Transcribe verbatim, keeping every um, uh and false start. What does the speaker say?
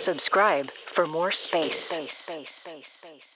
Subscribe for more space. space, space, space, space.